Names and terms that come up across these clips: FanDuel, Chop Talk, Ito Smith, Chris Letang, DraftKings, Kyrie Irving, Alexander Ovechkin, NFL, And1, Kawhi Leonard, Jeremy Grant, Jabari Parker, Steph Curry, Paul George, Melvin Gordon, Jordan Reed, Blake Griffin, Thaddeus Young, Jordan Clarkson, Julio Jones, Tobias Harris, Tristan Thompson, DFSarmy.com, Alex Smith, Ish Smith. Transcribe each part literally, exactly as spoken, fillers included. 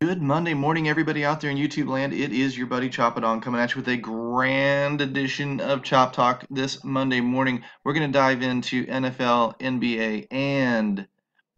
Good Monday morning, everybody out there in YouTube land. It is your buddy Choppodong coming at you with a grand edition of Chop Talk this Monday morning. We're going to dive into N F L, N B A, and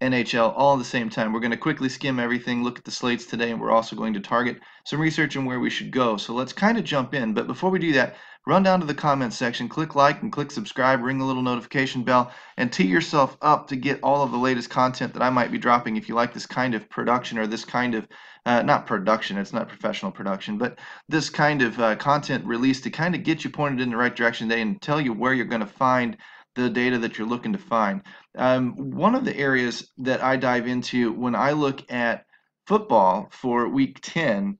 N H L all at the same time. We're going to quickly skim everything, look at the slates today, and we're also going to target some research on where we should go. So let's kind of jump in. But before we do that, run down to the comments section, click like and click subscribe, ring the little notification bell, and tee yourself up to get all of the latest content that I might be dropping. If you like this kind of production or this kind of, uh, not production, it's not professional production, but this kind of uh, content release to kind of get you pointed in the right direction today and tell you where you're going to find the data that you're looking to find. Um, one of the areas that I dive into when I look at football for week ten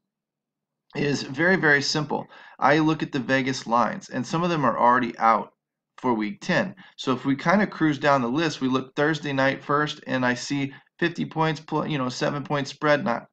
is very, very simple. I look at the Vegas lines, and some of them are already out for week ten. So if we kind of cruise down the list, we look Thursday night first, and I see fifty points, you know, seven point spread. Not,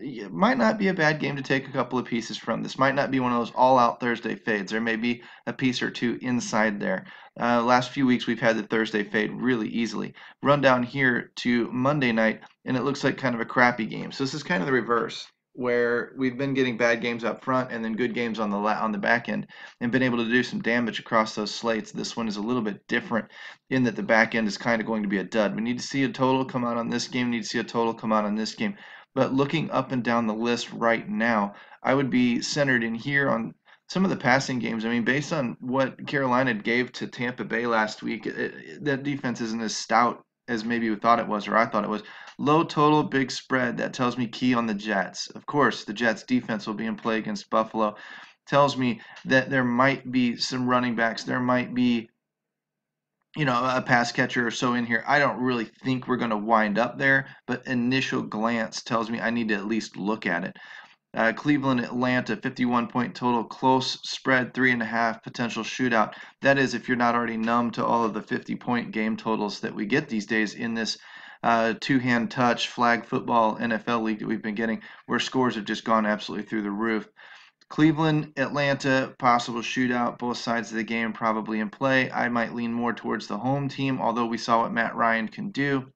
it might not be a bad game to take a couple of pieces from. This might not be one of those all-out Thursday fades. There may be a piece or two inside there. Uh, last few weeks, we've had the Thursday fade really easily. Run down here to Monday night, and it looks like kind of a crappy game. So this is kind of the reverse, where we've been getting bad games up front and then good games on the la on the back end, and been able to do some damage across those slates. This one is a little bit different in that the back end is kind of going to be a dud. We need to see a total come out on this game. We need to see a total come out on this game. But looking up and down the list right now, I would be centered in here on some of the passing games. I mean, based on what Carolina gave to Tampa Bay last week, it, it, that defense isn't as stout as maybe we thought it was, or I thought it was. Low total, big spread. That tells me key on the Jets. Of course, the Jets defense will be in play against Buffalo. Tells me that there might be some running backs. There might be, you know, a pass catcher or so in here. I don't really think we're going to wind up there, but initial glance tells me I need to at least look at it. Uh, Cleveland, Atlanta, fifty-one point total, close spread, three and a half, potential shootout. That is if you're not already numb to all of the fifty point game totals that we get these days in this uh, two-hand touch flag football N F L league that we've been getting, where scores have just gone absolutely through the roof. Cleveland, Atlanta, possible shootout, both sides of the game probably in play. I might lean more towards the home team, although we saw what Matt Ryan can do.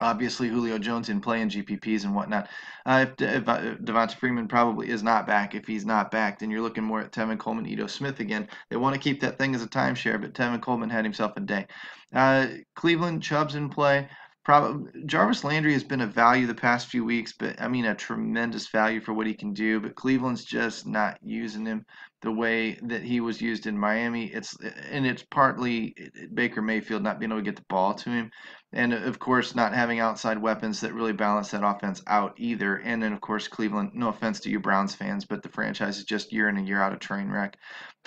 Obviously, Julio Jones in play in G P Ps and whatnot. Uh, if, De if Devonta Freeman probably is not back, if he's not back, then you're looking more at Tevin Coleman, Ito Smith again. They want to keep that thing as a timeshare, but Tevin Coleman had himself a day. Uh, Cleveland, Chubb's in play. Probably, Jarvis Landry has been a value the past few weeks, but I mean a tremendous value for what he can do. But Cleveland's just not using him the way that he was used in Miami. It's and it's partly Baker Mayfield not being able to get the ball to him, and of course not having outside weapons that really balance that offense out either. And then of course Cleveland. No offense to you Browns fans, but the franchise is just year in and year out a train wreck,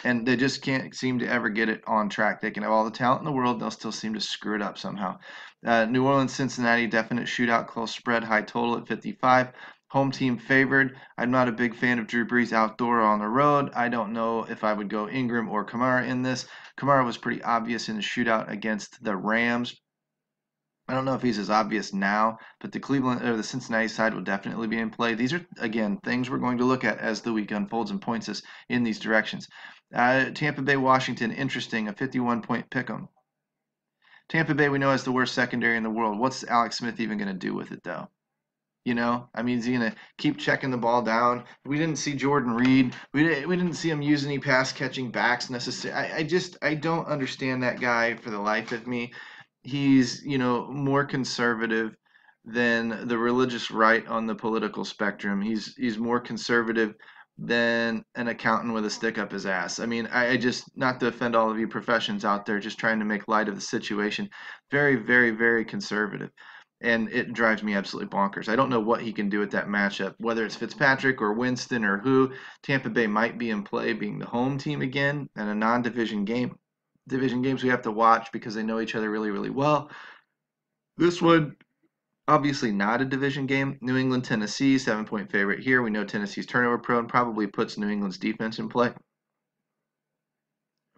and they just can't seem to ever get it on track. They can have all the talent in the world, they'll still seem to screw it up somehow. Uh, New Orleans, Cincinnati, definite shootout, close spread, high total at fifty-five. Home team favored. I'm not a big fan of Drew Brees outdoor or on the road. I don't know if I would go Ingram or Kamara in this. Kamara was pretty obvious in the shootout against the Rams. I don't know if he's as obvious now, but the Cleveland or the Cincinnati side will definitely be in play. These are, again, things we're going to look at as the week unfolds and points us in these directions. Uh, Tampa Bay, Washington, interesting, a fifty-one point pick'em. Tampa Bay we know has the worst secondary in the world. What's Alex Smith even going to do with it, though? You know, I mean, is he going to keep checking the ball down? We didn't see Jordan Reed. We, did, we didn't see him use any pass-catching backs necessarily. I, I just I don't understand that guy for the life of me. He's, you know, more conservative than the religious right on the political spectrum. He's, he's more conservative than an accountant with a stick up his ass. I mean, I, I just, not to offend all of you professions out there, just trying to make light of the situation. Very, very, very conservative. And it drives me absolutely bonkers. I don't know what he can do with that matchup, whether it's Fitzpatrick or Winston or who. Tampa Bay might be in play being the home team again and a non-division game. Division games we have to watch because they know each other really, really well. This one, obviously not a division game. New England, Tennessee, seven point favorite here. We know Tennessee's turnover prone, probably puts New England's defense in play.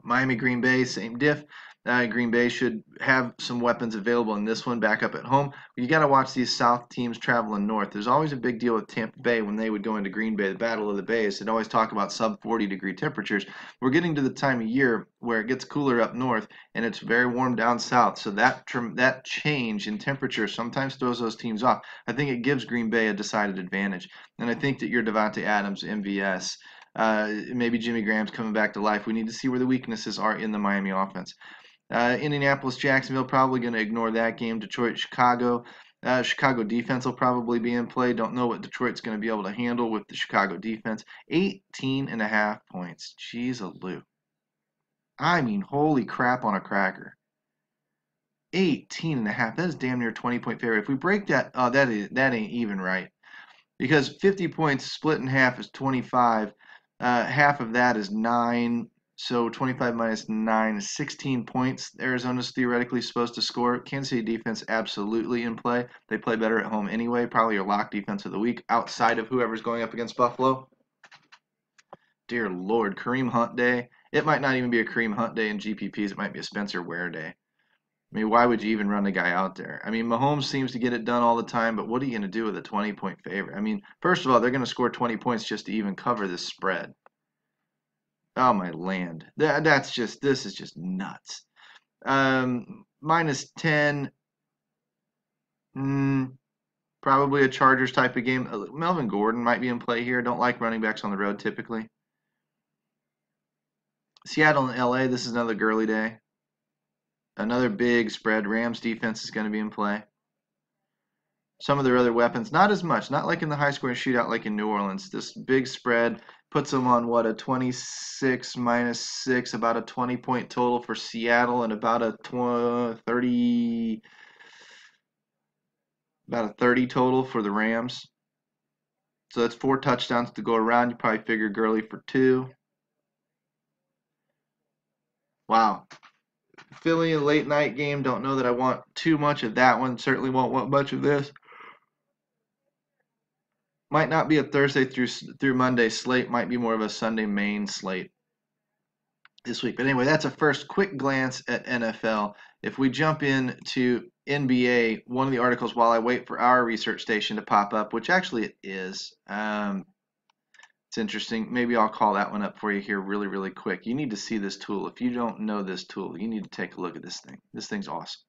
Miami, Green Bay, same diff. Uh, Green Bay should have some weapons available in this one back up at home. You got to watch these South teams traveling north. There's always a big deal with Tampa Bay when they would go into Green Bay, the Battle of the Bays. They'd always talk about sub forty degree temperatures. We're getting to the time of year where it gets cooler up north and it's very warm down south. So that, that change in temperature sometimes throws those teams off. I think it gives Green Bay a decided advantage. And I think that your Devontae Adams, M V S, uh, maybe Jimmy Graham's coming back to life. We need to see where the weaknesses are in the Miami offense. Uh, Indianapolis, Jacksonville, probably going to ignore that game. Detroit, Chicago. Uh, Chicago defense will probably be in play. Don't know what Detroit's going to be able to handle with the Chicago defense. eighteen and a half points. Jeez a loo. I mean, holy crap on a cracker. eighteen and a half. That is damn near twenty point favorite. If we break that, oh, that, is, that ain't even right. Because fifty points split in half is twenty-five. Uh, half of that is nine. So twenty-five minus nine is sixteen points. Arizona's theoretically supposed to score. Kansas City defense absolutely in play. They play better at home anyway. Probably your lock defense of the week outside of whoever's going up against Buffalo. Dear Lord, Kareem Hunt day. It might not even be a Kareem Hunt day in G P Ps. It might be a Spencer Ware day. I mean, why would you even run the guy out there? I mean, Mahomes seems to get it done all the time, but what are you going to do with a twenty point favorite? I mean, first of all, they're going to score twenty points just to even cover this spread. Oh, my land. That, that's just, this is just nuts. Um, minus ten. Mm, probably a Chargers type of game. Melvin Gordon might be in play here. Don't like running backs on the road typically. Seattle and L A, this is another girly day. Another big spread. Rams defense is going to be in play. Some of their other weapons, not as much. Not like in the high-scoring shootout like in New Orleans. This big spread puts them on, what, a twenty-six minus six, about a twenty point total for Seattle and about a twenty, thirty, about a thirty total for the Rams. So that's four touchdowns to go around. You probably figure Gurley for two. Wow. Philly, a late-night game. Don't know that I want too much of that one. Certainly won't want much of this. Might not be a Thursday through through Monday slate. Might be more of a Sunday main slate this week. But anyway, that's a first quick glance at N F L. If we jump into N B A, one of the articles while I wait for our research station to pop up, which actually it is. Um, it's interesting. Maybe I'll call that one up for you here really, really quick. You need to see this tool. If you don't know this tool, you need to take a look at this thing. This thing's awesome.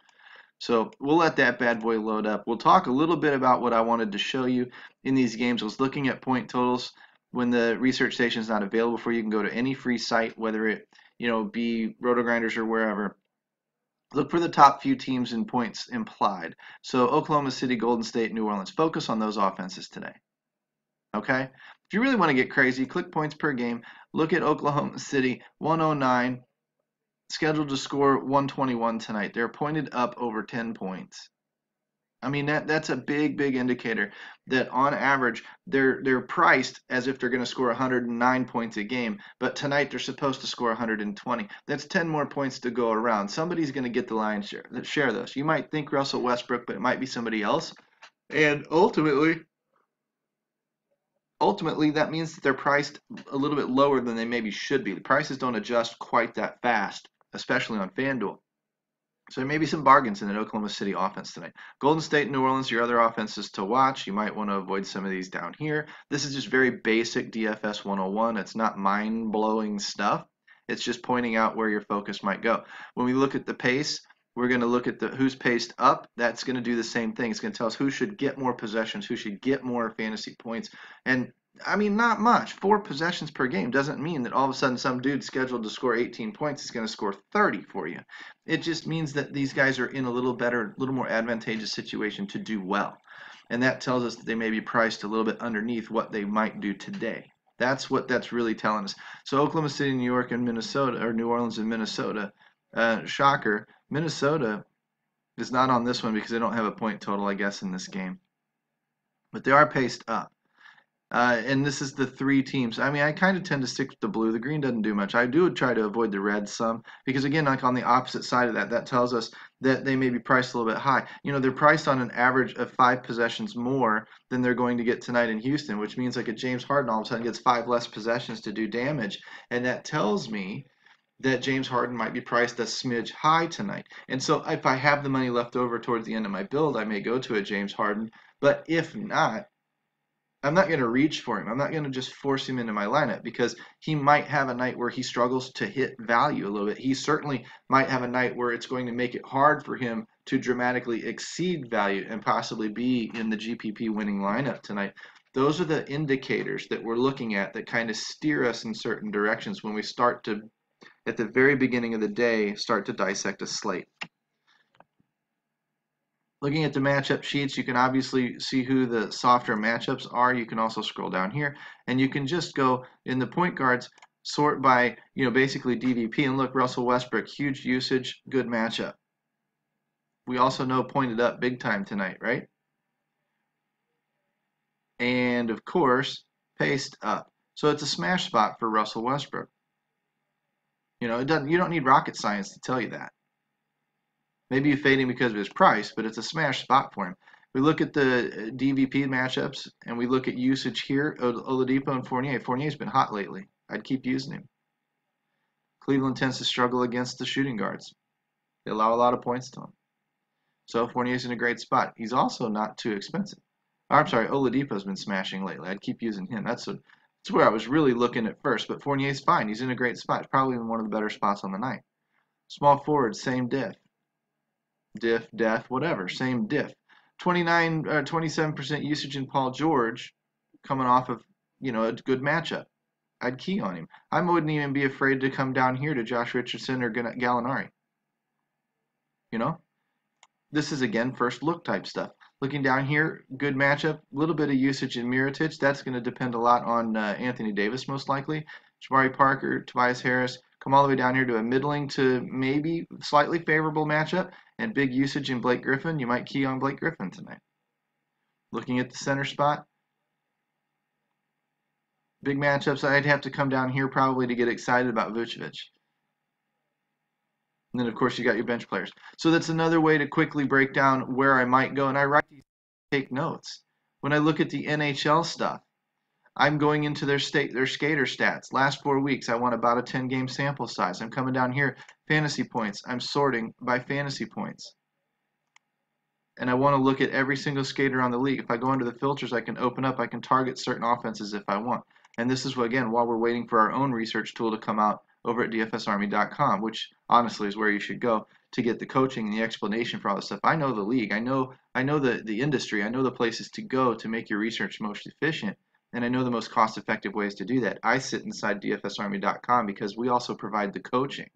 So we'll let that bad boy load up. We'll talk a little bit about what I wanted to show you in these games. I was looking at point totals. When the research station is not available for you, you can go to any free site, whether it you know be Roto-Grinders or wherever. Look for the top few teams in points implied. So Oklahoma City, Golden State, New Orleans. Focus on those offenses today. Okay? If you really want to get crazy, click points per game. Look at Oklahoma City, one oh nine. Scheduled to score one twenty-one tonight. They're pointed up over ten points. I mean, that that's a big, big indicator that on average they're they're priced as if they're going to score one hundred nine points a game, but tonight they're supposed to score one hundred twenty. That's ten more points to go around. Somebody's going to get the lion's share, share those. You might think Russell Westbrook, but it might be somebody else. And ultimately, ultimately that means that they're priced a little bit lower than they maybe should be. The prices don't adjust quite that fast, especially on FanDuel. So there may be some bargains in that Oklahoma City offense tonight. Golden State and New Orleans, your other offenses to watch. You might want to avoid some of these down here. This is just very basic D F S one oh one. It's not mind-blowing stuff. It's just pointing out where your focus might go. When we look at the pace, we're going to look at the who's paced up. That's going to do the same thing. It's going to tell us who should get more possessions, who should get more fantasy points. And I mean, not much. Four possessions per game doesn't mean that all of a sudden some dude scheduled to score eighteen points is going to score thirty for you. It just means that these guys are in a little better, a little more advantageous situation to do well. And that tells us that they may be priced a little bit underneath what they might do today. That's what that's really telling us. So Oklahoma City, New York, and Minnesota, or New Orleans and Minnesota, uh, shocker, Minnesota is not on this one because they don't have a point total, I guess, in this game. But they are paced up. Uh, and this is the three teams. I mean, I kind of tend to stick with the blue. The green doesn't do much. I do try to avoid the red some because, again, like on the opposite side of that, that tells us that they may be priced a little bit high. You know, they're priced on an average of five possessions more than they're going to get tonight in Houston, which means like a James Harden all of a sudden gets five less possessions to do damage. And that tells me that James Harden might be priced a smidge high tonight. And so if I have the money left over towards the end of my build, I may go to a James Harden. But if not, I'm not going to reach for him. I'm not going to just force him into my lineup because he might have a night where he struggles to hit value a little bit. He certainly might have a night where it's going to make it hard for him to dramatically exceed value and possibly be in the G P P winning lineup tonight. Those are the indicators that we're looking at that kind of steer us in certain directions when we start to, at the very beginning of the day, start to dissect a slate. Looking at the matchup sheets, you can obviously see who the softer matchups are. You can also scroll down here, and you can just go in the point guards, sort by, you know, basically D V P, and look, Russell Westbrook, huge usage, good matchup. We also know pointed up big time tonight, right? And of course, paced up. So it's a smash spot for Russell Westbrook. You know, it doesn't. You don't need rocket science to tell you that. Maybe you fade him because of his price, but it's a smash spot for him. We look at the D V P matchups, and we look at usage here. Oladipo and Fournier. Fournier's been hot lately. I'd keep using him. Cleveland tends to struggle against the shooting guards. They allow a lot of points to him. So Fournier's in a great spot. He's also not too expensive. Oh, I'm sorry, Oladipo's been smashing lately. I'd keep using him. That's, a, that's where I was really looking at first, but Fournier's fine. He's in a great spot. Probably in one of the better spots on the night. Small forward, same diff. Diff, death, whatever, same diff. twenty-nine, twenty-seven percent usage in Paul George, coming off of, you know, a good matchup. I'd key on him. I wouldn't even be afraid to come down here to Josh Richardson or Gallinari. You know? This is, again, first look type stuff. Looking down here, good matchup, a little bit of usage in Mirotić. That's going to depend a lot on uh, Anthony Davis, most likely. Jabari Parker, Tobias Harris, come all the way down here to a middling to maybe slightly favorable matchup, and big usage in Blake Griffin. You might key on Blake Griffin tonight. Looking at the center spot, big matchups. I'd have to come down here probably to get excited about Vucevic. And then, of course, you got your bench players. So that's another way to quickly break down where I might go. And I write these, take notes. When I look at the N H L stuff, I'm going into their state, their skater stats. Last four weeks, I want about a ten-game sample size. I'm coming down here, fantasy points. I'm sorting by fantasy points. And I want to look at every single skater on the league. If I go into the filters, I can open up. I can target certain offenses if I want. And this is, what, again, while we're waiting for our own research tool to come out over at D F S Army dot com, which honestly is where you should go to get the coaching and the explanation for all this stuff. I know the league. I know I know the, the industry. I know the places to go to make your research most efficient, and I know the most cost-effective ways to do that. I sit inside D F S Army dot com because we also provide the coaching.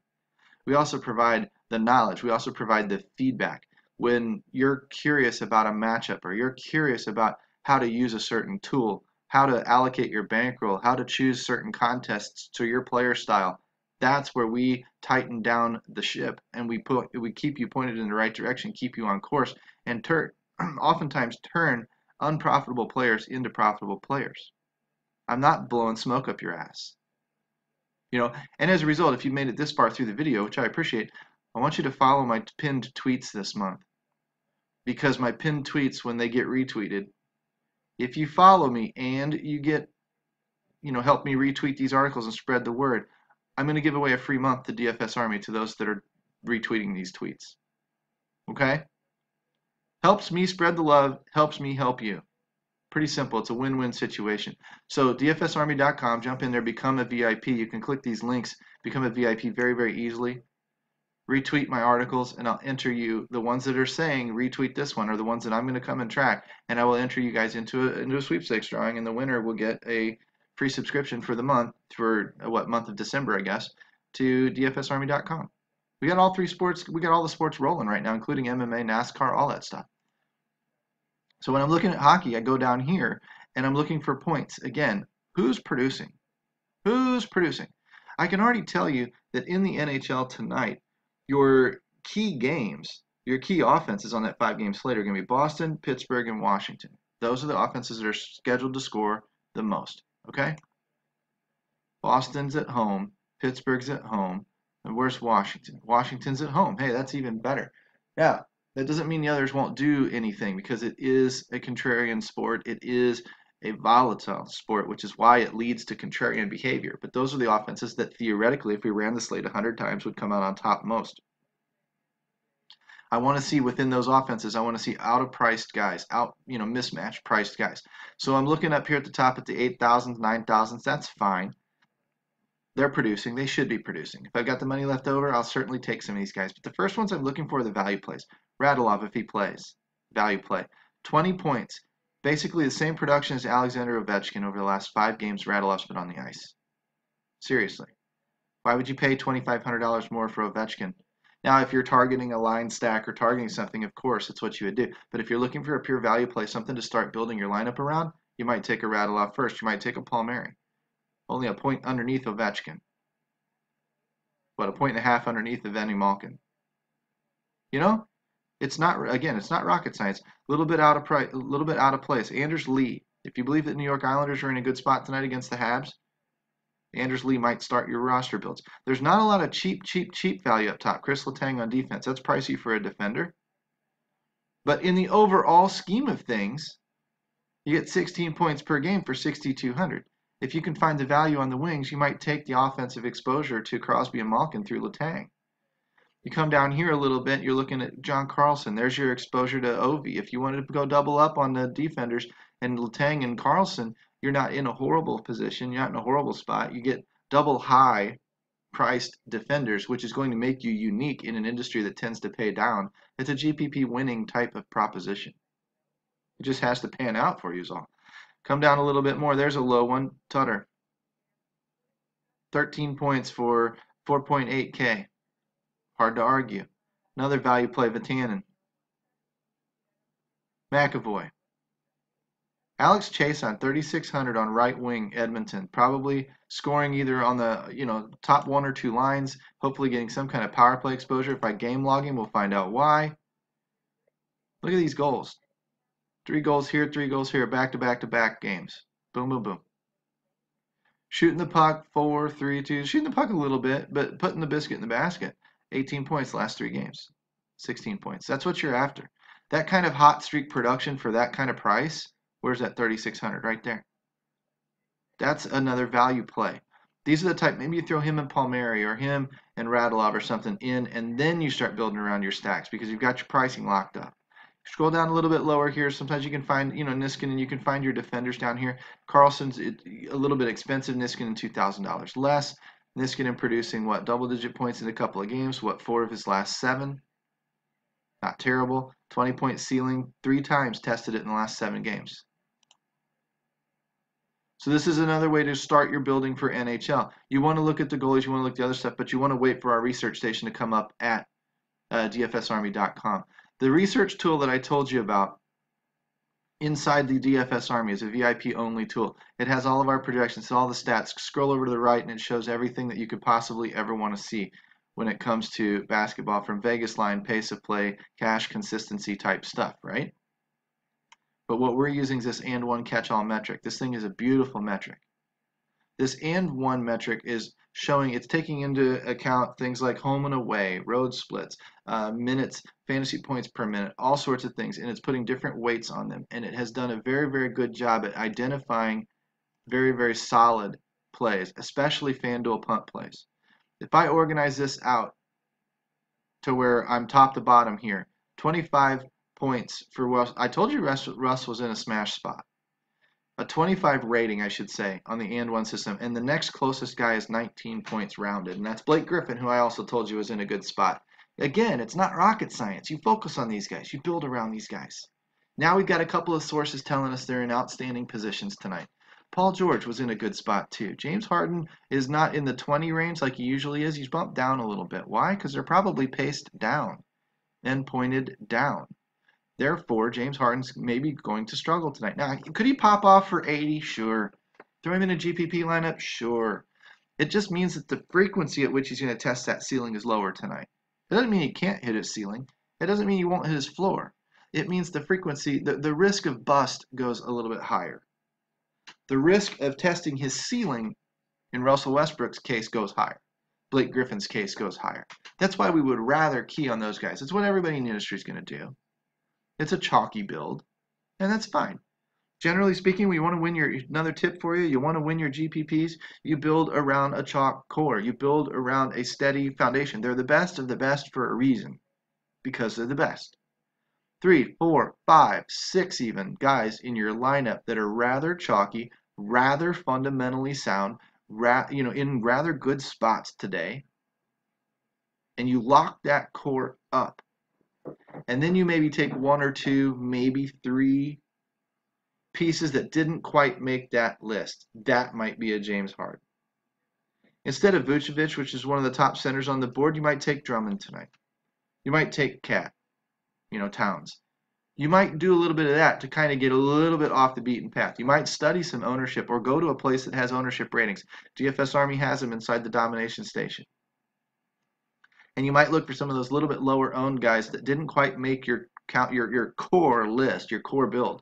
We also provide the knowledge. We also provide the feedback. When you're curious about a matchup or you're curious about how to use a certain tool, how to allocate your bankroll, how to choose certain contests to your player style, that's where we tighten down the ship and we put we keep you pointed in the right direction, keep you on course, and turn oftentimes turn unprofitable players into profitable players. I'm not blowing smoke up your ass. You know, and as a result, if you've made it this far through the video, which I appreciate, I want you to follow my pinned tweets this month. Because my pinned tweets, when they get retweeted, if you follow me and you get, you know, help me retweet these articles and spread the word, I'm going to give away a free month to D F S Army to those that are retweeting these tweets. Okay? Helps me spread the love, helps me help you. Pretty simple. It's a win-win situation. So D F S Army dot com, jump in there, become a V I P. You can click these links, become a V I P very, very easily. Retweet my articles, and I'll enter you. The ones that are saying retweet this one are the ones that I'm going to come and track, and I will enter you guys into a, into a sweepstakes drawing, and the winner will get a free subscription for the month, for what month of December, I guess, to D F S Army dot com. We got all three sports, we got all the sports rolling right now, including M M A, NASCAR, all that stuff. So when I'm looking at hockey, I go down here and I'm looking for points. Again, who's producing? Who's producing? I can already tell you that in the N H L tonight, your key games, your key offenses on that five-game slate are going to be Boston, Pittsburgh, and Washington. Those are the offenses that are scheduled to score the most. Okay? Boston's at home, Pittsburgh's at home, and where's Washington? Washington's at home. Hey, that's even better. Yeah, that doesn't mean the others won't do anything because it is a contrarian sport. It is a volatile sport, which is why it leads to contrarian behavior. But those are the offenses that theoretically, if we ran the slate a hundred times, would come out on top most. I want to see within those offenses, I want to see out of priced guys, out, you know, mismatch priced guys. So I'm looking up here at the top at the eight thousands, nine thousands, that's fine. They're producing, they should be producing. If I've got the money left over, I'll certainly take some of these guys. But the first ones I'm looking for are the value plays. Radulov, if he plays, value play. twenty points, basically the same production as Alexander Ovechkin over the last five games Radulov's been on the ice. Seriously. Why would you pay twenty-five hundred dollars more for Ovechkin? Now, if you're targeting a line stack or targeting something, of course, it's what you would do. But if you're looking for a pure value play, something to start building your lineup around, you might take a Radulov first. You might take a Palmieri. Only a point underneath Ovechkin. But a point and a half underneath Evgeny Malkin. You know, it's not, again, it's not rocket science. A little bit out of price, a little bit out of place. Anders Lee. If you believe that New York Islanders are in a good spot tonight against the Habs, Anders Lee might start your roster builds. There's not a lot of cheap, cheap, cheap value up top. Chris Letang on defense. That's pricey for a defender. But in the overall scheme of things, you get sixteen points per game for sixty-two hundred. If you can find the value on the wings, you might take the offensive exposure to Crosby and Malkin through Letang. You come down here a little bit, you're looking at John Carlson. There's your exposure to Ovi. If you wanted to go double up on the defenders and Letang and Carlson, you're not in a horrible position. You're not in a horrible spot. You get double high priced defenders, which is going to make you unique in an industry that tends to pay down. It's a G P P winning type of proposition. It just has to pan out for you is all. Come down a little bit more. There's a low one. Tutter. thirteen points for four point eight K. Hard to argue. Another value play, Vatanen. McAvoy. Alex Chason, thirty-six hundred on right wing Edmonton, probably scoring either on the you know top one or two lines, hopefully getting some kind of power play exposure. If I game log him, we'll find out why. Look at these goals. Three goals here, three goals here, back-to-back-to-back games. Boom, boom, boom. Shooting the puck, four, three, two. Shooting the puck a little bit, but putting the biscuit in the basket. eighteen points last three games. sixteen points. That's what you're after. That kind of hot streak production for that kind of price. Where's that thirty-six hundred right there? That's another value play. These are the type, maybe you throw him and Palmieri or him and Radulov or something in, and then you start building around your stacks because you've got your pricing locked up. Scroll down a little bit lower here. Sometimes you can find, you know, Niskanen, you can find your defenders down here. Carlson's a little bit expensive, Niskanen two thousand dollars less. Niskanen producing, what, double-digit points in a couple of games, what, four of his last seven? Not terrible. twenty-point ceiling, three times tested it in the last seven games. So this is another way to start your building for N H L. You want to look at the goalies, you want to look at the other stuff, but you want to wait for our research station to come up at uh, D F S Army dot com. The research tool that I told you about inside the D F S Army is a V I P-only tool. It has all of our projections, all the stats. Scroll over to the right, and it shows everything that you could possibly ever want to see when it comes to basketball, from Vegas line, pace of play, cash consistency type stuff, right? But what we're using is this and one catch-all metric. This thing is a beautiful metric. This and one metric is showing, it's taking into account things like home and away, road splits, uh, minutes, fantasy points per minute, all sorts of things, and it's putting different weights on them. And it has done a very, very good job at identifying very, very solid plays, especially FanDuel punt plays. If I organize this out to where I'm top to bottom here, twenty-five points for Russ. I told you Russ, Russ was in a smash spot. A twenty-five rating, I should say, on the and one system. And the next closest guy is nineteen points rounded. And that's Blake Griffin, who I also told you was in a good spot. Again, it's not rocket science. You focus on these guys. You build around these guys. Now we've got a couple of sources telling us they're in outstanding positions tonight. Paul George was in a good spot, too. James Harden is not in the twenty range like he usually is. He's bumped down a little bit. Why? Because they're probably paced down and pointed down. Therefore, James Harden's maybe going to struggle tonight. Now, could he pop off for eighty? Sure. Throw him in a G P P lineup? Sure. It just means that the frequency at which he's going to test that ceiling is lower tonight. It doesn't mean he can't hit his ceiling. It doesn't mean he won't hit his floor. It means the frequency, the, the risk of bust goes a little bit higher. The risk of testing his ceiling in Russell Westbrook's case goes higher. Blake Griffin's case goes higher. That's why we would rather key on those guys. It's what everybody in the industry is going to do. It's a chalky build, and that's fine. Generally speaking, we want to win your, another tip for you, you want to win your G P Ps, you build around a chalk core. You build around a steady foundation. They're the best of the best for a reason, because they're the best. Three, four, five, six even guys in your lineup that are rather chalky, rather fundamentally sound, ra you know, in rather good spots today, and you lock that core up. And then you maybe take one or two, maybe three pieces that didn't quite make that list. That might be a James Harden. Instead of Vucevic, which is one of the top centers on the board, you might take Drummond tonight. You might take Cat, you know, Towns. You might do a little bit of that to kind of get a little bit off the beaten path. You might study some ownership or go to a place that has ownership ratings. D F S Army has them inside the domination station. And you might look for some of those little bit lower owned guys that didn't quite make your count, your, your core list, your core build.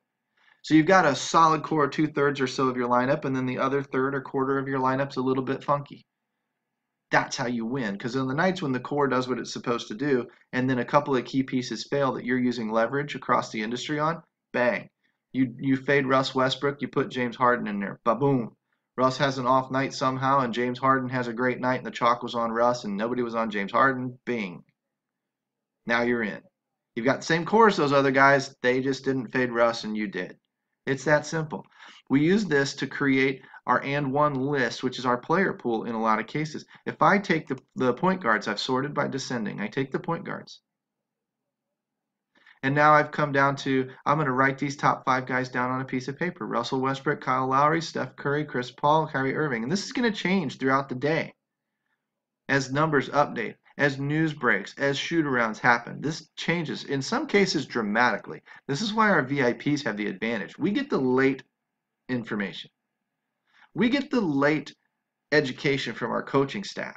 So you've got a solid core, two-thirds or so of your lineup, and then the other third or quarter of your lineup's a little bit funky. That's how you win, because on the nights when the core does what it's supposed to do, and then a couple of key pieces fail that you're using leverage across the industry on, bang. You, you fade Russ Westbrook, you put James Harden in there, ba-boom. Russ has an off night somehow, and James Harden has a great night, and the chalk was on Russ, and nobody was on James Harden, bing. Now you're in. You've got the same core as those other guys, they just didn't fade Russ, and you did. It's that simple. We use this to create our and one list, which is our player pool in a lot of cases. If I take the, the point guards, I've sorted by descending. I take the point guards. And now I've come down to, I'm going to write these top five guys down on a piece of paper. Russell Westbrook, Kyle Lowry, Steph Curry, Chris Paul, Kyrie Irving. And this is going to change throughout the day as numbers update, as news breaks, as shoot-arounds happen. This changes, in some cases, dramatically. This is why our V I Ps have the advantage. We get the late information. We get the late education from our coaching staff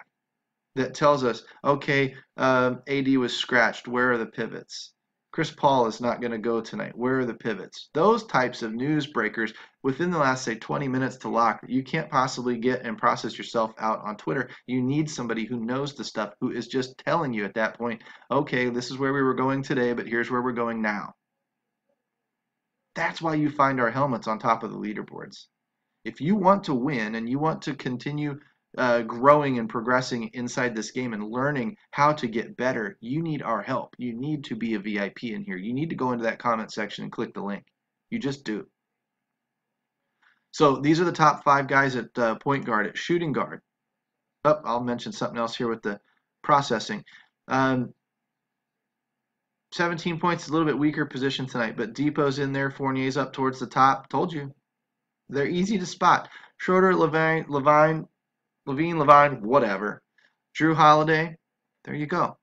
that tells us, okay, um, A D was scratched. Where are the pivots? Chris Paul is not going to go tonight. Where are the pivots? Those types of news breakers within the last, say, twenty minutes to lock that you can't possibly get and process yourself out on Twitter. You need somebody who knows the stuff, who is just telling you at that point, okay, this is where we were going today, but here's where we're going now. That's why you find our helmets on top of the leaderboards. If you want to win and you want to continue uh, growing and progressing inside this game and learning how to get better, you need our help. You need to be a V I P in here. You need to go into that comment section and click the link. You just do. So these are the top five guys at uh, point guard, at shooting guard. Oh, I'll mention something else here with the processing. Um, seventeen points, a little bit weaker position tonight, but Depot's in there. Fournier's up towards the top. Told you. They're easy to spot. Schroeder, Levine, Levine, Levine, Levine, whatever. Drew Holiday, there you go.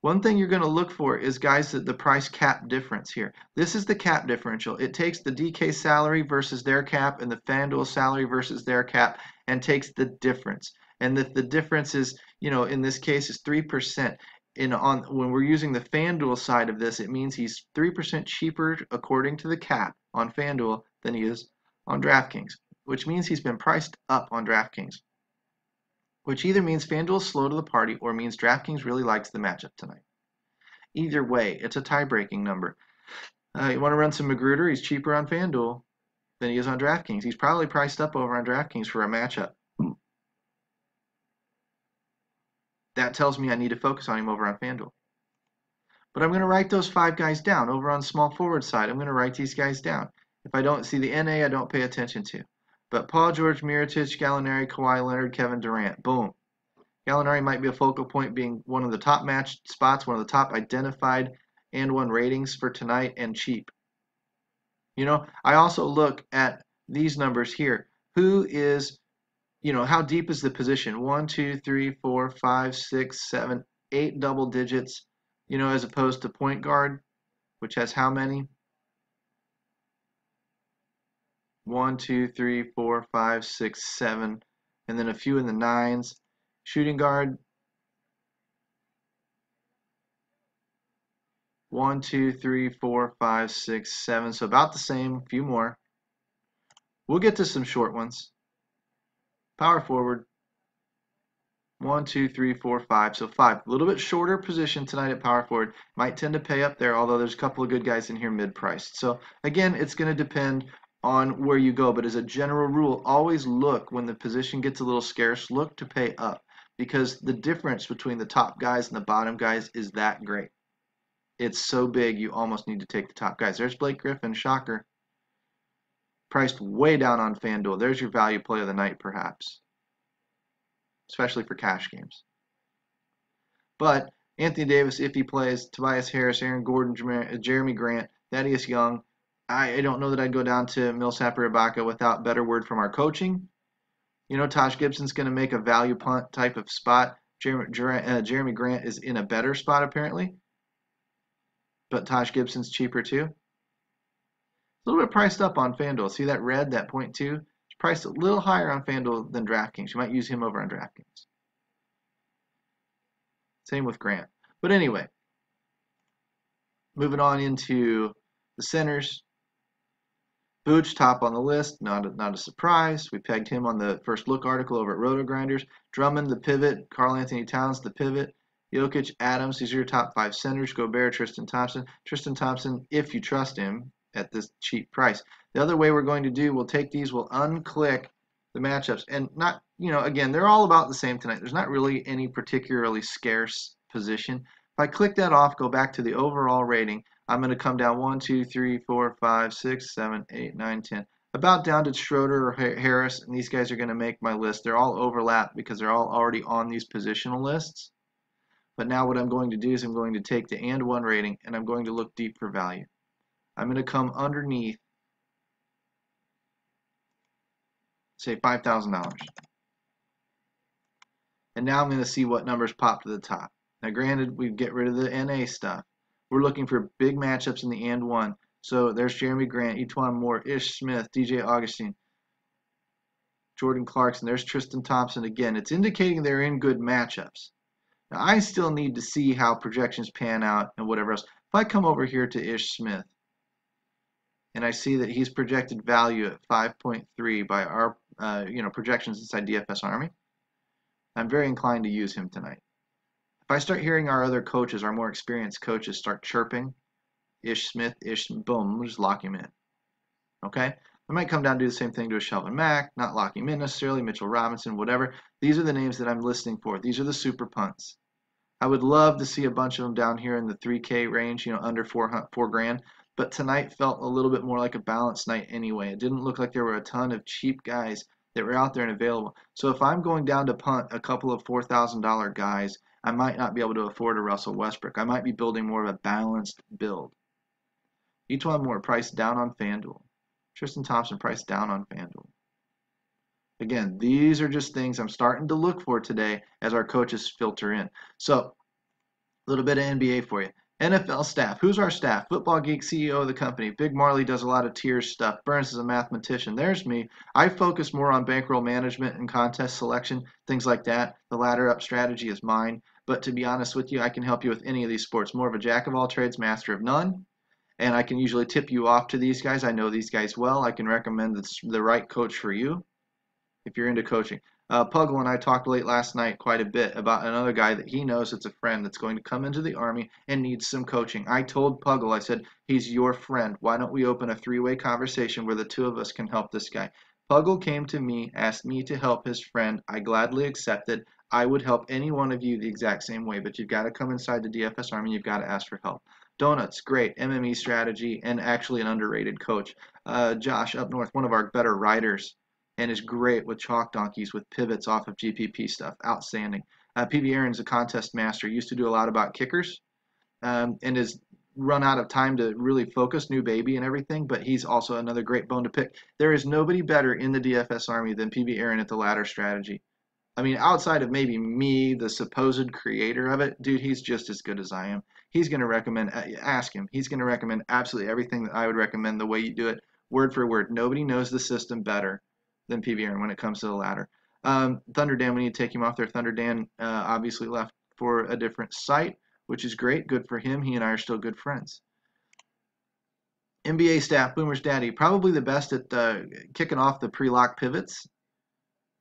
One thing you're going to look for is, guys, that the price cap difference here. This is the cap differential. It takes the D K salary versus their cap and the FanDuel salary versus their cap and takes the difference. And the, the difference is, you know, in this case is three percent. In on when we're using the FanDuel side of this, it means he's three percent cheaper according to the cap on FanDuel than he is on DraftKings, which means he's been priced up on DraftKings, which either means FanDuel's slow to the party or means DraftKings really likes the matchup tonight. Either way, it's a tie-breaking number. Uh, you want to run some Magruder, he's cheaper on FanDuel than he is on DraftKings. He's probably priced up over on DraftKings for a matchup. That tells me I need to focus on him over on FanDuel. But I'm going to write those five guys down. Over on small forward side, I'm going to write these guys down. If I don't see the N A, I don't pay attention to. But Paul George, Mirotic, Gallinari, Kawhi Leonard, Kevin Durant, boom. Gallinari might be a focal point, being one of the top matched spots, one of the top identified and one ratings for tonight, and cheap. You know, I also look at these numbers here. Who is, you know, how deep is the position? One, two, three, four, five, six, seven, eight double digits, you know, as opposed to point guard, which has how many? One, two, three, four, five, six, seven, and then a few in the nines. Shooting guard. One, two, three, four, five, six, seven. So about the same, a few more. We'll get to some short ones. Power forward. One, two, three, four, five. So five. A little bit shorter position tonight at power forward. Might tend to pay up there, although there's a couple of good guys in here mid-priced. So again, it's going to depend on where you go, but as a general rule, always look when the position gets a little scarce, look to pay up, because the difference between the top guys and the bottom guys is that great. It's so big you almost need to take the top guys. There's Blake Griffin, shocker, priced way down on FanDuel. There's your value play of the night, perhaps, especially for cash games. But Anthony Davis, if he plays, Tobias Harris, Aaron Gordon, Jeremy Grant, Thaddeus Young, I don't know that I'd go down to Millsap or Ibaka without better word from our coaching. You know, Taj Gibson's going to make a value punt type of spot. Jeremy, uh, Jeremy Grant is in a better spot, apparently. But Taj Gibson's cheaper, too. A little bit priced up on FanDuel. See that red, that point two? It's priced a little higher on FanDuel than DraftKings. You might use him over on DraftKings. Same with Grant. But anyway, moving on into the centers. Booch, top on the list, not a, not a surprise. We pegged him on the First Look article over at Roto-Grinders. Drummond, the pivot. Karl Anthony Towns, the pivot. Jokic, Adams, these are your top five centers. Gobert, Tristan Thompson. Tristan Thompson, if you trust him, at this cheap price. The other way we're going to do, we'll take these, we'll unclick the matchups. And not, you know, again, they're all about the same tonight. There's not really any particularly scarce position. If I click that off, go back to the overall rating, I'm going to come down one, two, three, four, five, six, seven, eight, nine, ten. About down to Schroeder or Harris, and these guys are going to make my list. They're all overlapped because they're all already on these positional lists. But now what I'm going to do is I'm going to take the and one rating, and I'm going to look deep for value. I'm going to come underneath, say, five thousand dollars. And now I'm going to see what numbers pop to the top. Now, granted, we get rid of the N A stuff. We're looking for big matchups in the and one. So there's Jeremy Grant, Etuan Moore, Ish Smith, D J Augustine, Jordan Clarkson. There's Tristan Thompson again. It's indicating they're in good matchups. Now, I still need to see how projections pan out and whatever else. If I come over here to Ish Smith and I see that he's projected value at five point three by our uh, you know, projections inside D F S Army, I'm very inclined to use him tonight. If I start hearing our other coaches, our more experienced coaches, start chirping, Ish Smith, Ish, boom, we'll just lock him in. Okay? I might come down and do the same thing to a Shelvin Mack, not lock him in necessarily, Mitchell Robinson, whatever. These are the names that I'm listening for. These are the super punts. I would love to see a bunch of them down here in the three K range, you know, under four, four grand. But tonight felt a little bit more like a balanced night anyway. It didn't look like there were a ton of cheap guys that were out there and available. So if I'm going down to punt a couple of four thousand dollar guys, I might not be able to afford a Russell Westbrook. I might be building more of a balanced build. Etuan Moore priced down on FanDuel. Tristan Thompson priced down on FanDuel. Again, these are just things I'm starting to look for today as our coaches filter in. So, a little bit of N B A for you. N F L staff. Who's our staff? Football Geek, C E O of the company. Big Marley does a lot of tiers stuff. Burns is a mathematician. There's me. I focus more on bankroll management and contest selection, things like that. The ladder up strategy is mine. But to be honest with you, I can help you with any of these sports. More of a jack of all trades, master of none. And I can usually tip you off to these guys. I know these guys well. I can recommend the, the right coach for you if you're into coaching. Uh, Puggle and I talked late last night quite a bit about another guy that he knows that's a friend that's going to come into the Army and needs some coaching. I told Puggle, I said, he's your friend. Why don't we open a three-way conversation where the two of us can help this guy? Puggle came to me, asked me to help his friend. I gladly accepted. I would help any one of you the exact same way, but you've got to come inside the D F S Army. You've got to ask for help. Donuts, great. M M E strategy and actually an underrated coach. Uh, Josh up north, one of our better writers, and is great with chalk donkeys, with pivots off of G P P stuff. Outstanding. Uh, P B Aaron's a contest master. Used to do a lot about kickers um, and has run out of time to really focus, new baby and everything, but he's also another great bone to pick. There is nobody better in the D F S Army than P B Aaron at the ladder strategy. I mean, outside of maybe me, the supposed creator of it, dude, he's just as good as I am. He's going to recommend, ask him, he's going to recommend absolutely everything that I would recommend the way you do it, word for word. Nobody knows the system better than P B Aaron when it comes to the latter. Um, Thunder Dan, we need to take him off there. Thunder Dan uh, obviously left for a different site, which is great. Good for him. He and I are still good friends. N B A staff, Boomer's Daddy, probably the best at uh, kicking off the pre-lock pivots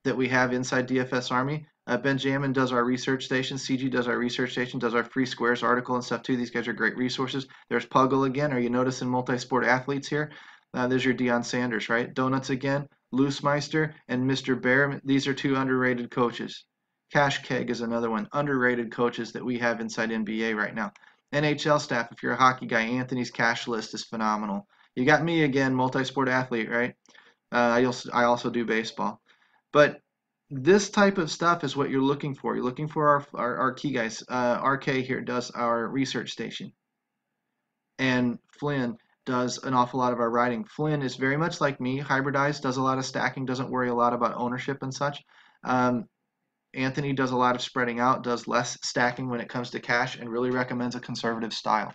that we have inside D F S Army. Uh, Benjamin does our research station. C G does our research station, does our free squares article and stuff too. These guys are great resources. There's Puggle again. Are you noticing multi-sport athletes here? Uh, there's your Deion Sanders, right? Donuts again, Loosmeister, and Mister Bear. These are two underrated coaches. Cash Keg is another one. Underrated coaches that we have inside N B A right now. N H L staff, if you're a hockey guy, Anthony's cash list is phenomenal. You got me again, multi-sport athlete, right? Uh, I, also, I also do baseball. But this type of stuff is what you're looking for. You're looking for our, our, our key guys. Uh, R K here does our research station. And Flynn does an awful lot of our writing. Flynn is very much like me, hybridized, does a lot of stacking, doesn't worry a lot about ownership and such. Um, Anthony does a lot of spreading out, does less stacking when it comes to cash, and really recommends a conservative style.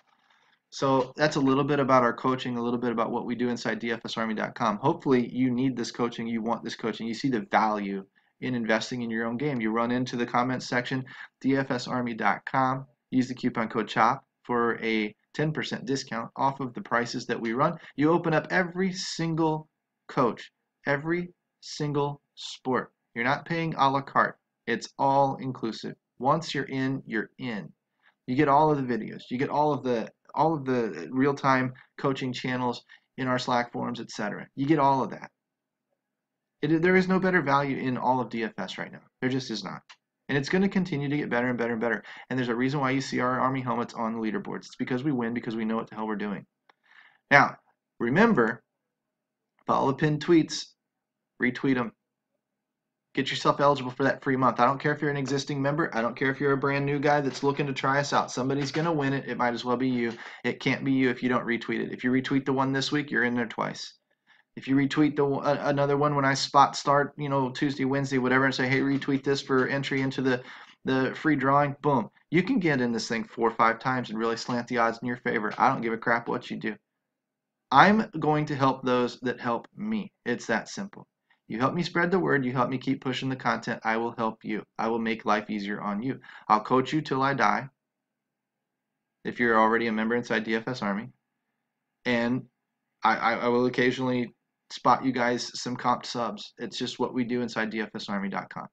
So that's a little bit about our coaching, a little bit about what we do inside D F S Army dot com. Hopefully you need this coaching, you want this coaching, you see the value in investing in your own game. You run into the comments section, D F S Army dot com, use the coupon code CHOP for a ten percent discount off of the prices that we run. You open up every single coach, every single sport. You're not paying a la carte. It's all inclusive. Once you're in, you're in. You get all of the videos. You get all of the all of the real-time coaching channels in our Slack forums, et cetera. You get all of that. It, there is no better value in all of D F S right now. There just is not. And it's going to continue to get better and better and better. And there's a reason why you see our Army helmets on the leaderboards. It's because we win, because we know what the hell we're doing. Now, remember, follow the pinned tweets. Retweet them. Get yourself eligible for that free month. I don't care if you're an existing member. I don't care if you're a brand new guy that's looking to try us out. Somebody's going to win it. It might as well be you. It can't be you if you don't retweet it. If you retweet the one this week, you're in there twice. If you retweet the uh, another one when I spot start, you know, Tuesday, Wednesday, whatever, and say, hey, retweet this for entry into the, the free drawing, boom. You can get in this thing four or five times and really slant the odds in your favor. I don't give a crap what you do. I'm going to help those that help me. It's that simple. You help me spread the word. You help me keep pushing the content. I will help you. I will make life easier on you. I'll coach you till I die if you're already a member inside D F S Army. And I, I, I will occasionally spot you guys some comp subs. It's just what we do inside D F S Army dot com.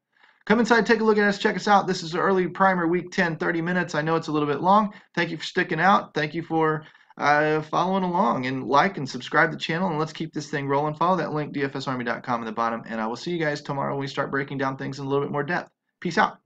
Come inside, take a look at us, check us out. This is the early primer, week ten, thirty minutes. I know it's a little bit long. Thank you for sticking out. Thank you for uh, following along, and like and subscribe to the channel, and let's keep this thing rolling. Follow that link, D F S Army dot com in the bottom, and I will see you guys tomorrow when we start breaking down things in a little bit more depth. Peace out.